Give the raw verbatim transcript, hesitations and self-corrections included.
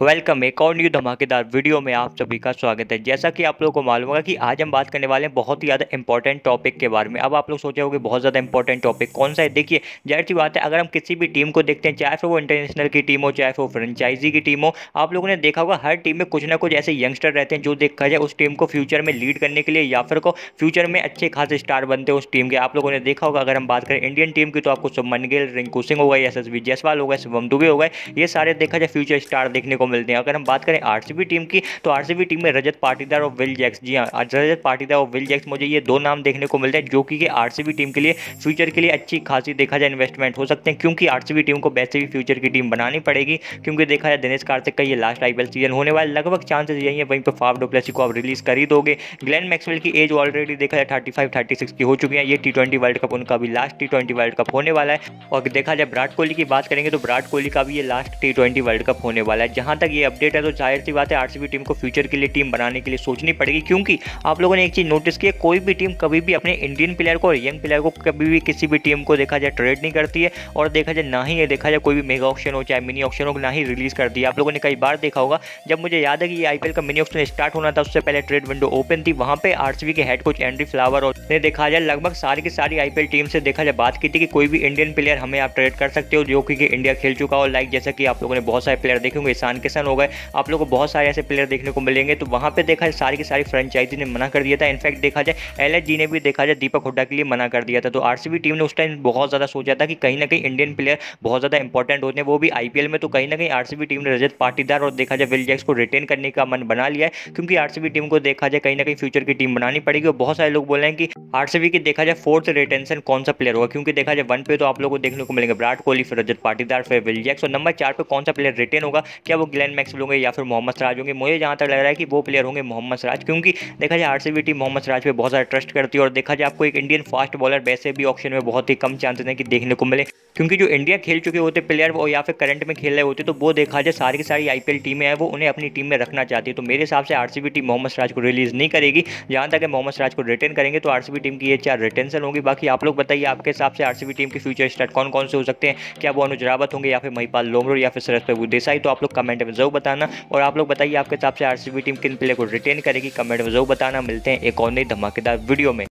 Welcome एक और new धमाकेदार वीडियो में आप सभी का स्वागत है। जैसा कि आप लोगों को मालूम होगा कि आज हम बात करने वाले हैं बहुत ही ज़्यादा इंपॉर्टेंट टॉपिक के बारे में। अब आप लोग सोचे होंगे बहुत ज़्यादा इंपॉर्टेंट टॉपिक कौन सा है। देखिए जाहिर सी बात है, अगर हम किसी भी टीम को देखते हैं, चाहे फिर वो इंटरनेशनल की टीम हो, चाहे वो फ्रेंचाइजी की टीम हो, आप लोगों ने देखा होगा हर टीम में कुछ ना कुछ ऐसे यंगस्टर रहते हैं जो देखा जाए उस टीम को फ्यूचर में लीड करने के लिए या फिर को फ्यूचर में अच्छे खास स्टार बनते हैं उस टीम के। आप लोगों ने देखा होगा, अगर हम बात करें इंडियन टीम की तो आपको शुभमन गिल, रिंकू सिंह हो गए, यशस्वी जायसवाल हो गए, शुभम दुबे हो गए, ये सारे देखा जाए फ्यूचर स्टार देखने को मिलते हैं। अगर हम बात करें आरसीबी टीम की तो आरसीबी टीम में रजत पाटीदार और विल जैक्स, जी हाँ रजत पाटीदार और विल जैक्स, मुझे ये दो नाम देखने को मिलते हैं जो कि आरसीबी टीम के लिए फ्यूचर के लिए अच्छी खासी देखा जाए इन्वेस्टमेंट हो सकते हैं, क्योंकि आरसीबी टीम को वैसे भी फ्यूचर की टीम बनानी पड़ेगी, क्योंकि देखा जाए दिनेश कार्तिक का ये लास्ट आईपीएल सीजन होने वाला, लगभग चांसेस यही है। वहीं पर फाफ डुप्लेसी को आप रिलीज कर ही दोगे। ग्लेन मैक्सवेल की एज ऑलरेडी देखा जाए थर्टी फाइव थर्टी सिक्स की हो चुकी है। ये टी ट्वेंटी वर्ल्ड कप उनका भी last T twenty world cup होने वाला है। और देखा जाए विराट कोहली की बात करेंगे तो विराट कोहली का भी ये last T twenty world cup होने वाला है। जहां तक ये अपडेट है तो जाहिर सी बात है आरसीबी टीम को फ्यूचर के लिए टीम बनाने के लिए सोचनी पड़ेगी, क्योंकि आप लोगों ने एक चीज नोटिस की है, कोई भी टीम कभी भी अपने इंडियन प्लेयर को और यंग प्लेयर को कभी भी किसी भी टीम को देखा जाए ट्रेड नहीं करती है। और देखा जाए ना ही ये देखा जाए कोई भी मेगा ऑक्शन हो चाहे मिनी ऑक्शन हो, ना ही रिलीज करती है। आप लोगों ने कई बार देखा होगा, जब मुझे याद है कि आईपीएल का मिनी ऑक्शन स्टार्ट होना था उससे पहले ट्रेड विंडो ओपन थी, वहां पर आरसीबी के हेड कोच एंड्रयू फ्लावर ने देखा जाए लगभग सारी की सारी आईपीएल टीम से देखा जाए बात की थी कि कोई भी इंडियन प्लेयर हमें आप ट्रेड कर सकते हो जो कि इंडिया खेल चुका हो। लाइक जैसा कि आप लोगों ने बहुत सारे प्लेयर देखे होंगे, ईशान किशन हो गए, आप लोगों को बहुत सारे ऐसे प्लेयर देखने को मिलेंगे। तो वहां पे देखा जाए सारी की सारी फ्रेंचाइजी ने मना कर दिया था। इनफैक्ट देखा जाए एलएचजी ने भी देखा जाए दीपक हुड्डा के लिए मना कर दिया था। तो आरसीबी टीम ने उस टाइम बहुत ज़्यादा सोचा था कि कहीं ना कहीं इंडियन प्लेयर बहुत ज़्यादा इंपॉर्टेंट होते हैं, वो भी आईपीएल में। तो कहीं ना कहीं आरसीबी टीम ने रजत पाटीदार और देखा जाए विल जैक्स को रिटेन करने का मन बना लिया है, क्योंकि आरसीबी टीम को देखा जाए कहीं ना कहीं फ्यूचर की टीम बनानी पड़ेगी। और बहुत सारे लोग बोल रहे हैं कि आरसीबी की देखा जाए फोर्थ रिटेंशन कौन सा प्लेयर होगा, क्योंकि देखा जाए वन पे तो आप लोगों को देखने को मिलेंगे विराट कोहली, फिर रजत पाटीदार, फिर विल जैक्स, और नंबर चार पे कौन सा प्लेयर रिटेन होगा, क्या वो ग्लेन मैक्सवेल होंगे या फिर मोहम्मद सिराज होंगे। मुझे जहाँ तक लग रहा है कि वो प्लेयर होंगे मोहम्मद सिराज, क्योंकि देखा जाए आरसीबी टीम मोहम्मद सिराज पे बहुत ज़्यादा ट्रस्ट करती है। और देखा जाए आपको एक इंडियन फास्ट बॉलर वैसे भी ऑक्शन में बहुत ही कम चांसेस हैं कि देखने को मिले, क्योंकि जो इंडिया खेल चुके होते प्लेयर वो या फिर करंट में खेल रहे होते तो वो देखा जाए सारी की सारी आईपीएल टीमें हैं वो उन्हें अपनी टीम में रखना चाहती है। तो मेरे हिसाब से आरसीबी टीम मोहम्मद सिराज को रिलीज नहीं करेगी। जहाँ तक मोहम्मद सिराज को रिटेन करेंगे तो आरसीबी टीम की ये चार रिटेंशन होगी। बाकी आप लोग बताइए आपके हिसाब से आरसीबी टीम के फ्यूचर स्टार्ट कौन कौन से हो सकते हैं, क्या वो अनुज रावत होंगे या फिर महिपाल लोमरोर या फिर सुरेश पेगुदेसाई। तो आप लोग कमेंट में जरूर बताना। और आप लोग बताइए आपके हिसाब से आरसीबी टीम किन प्लेयर को रिटेन करेगी, कमेंट में जरूर बताना। मिलते हैं एक और नई धमाकेदार वीडियो में।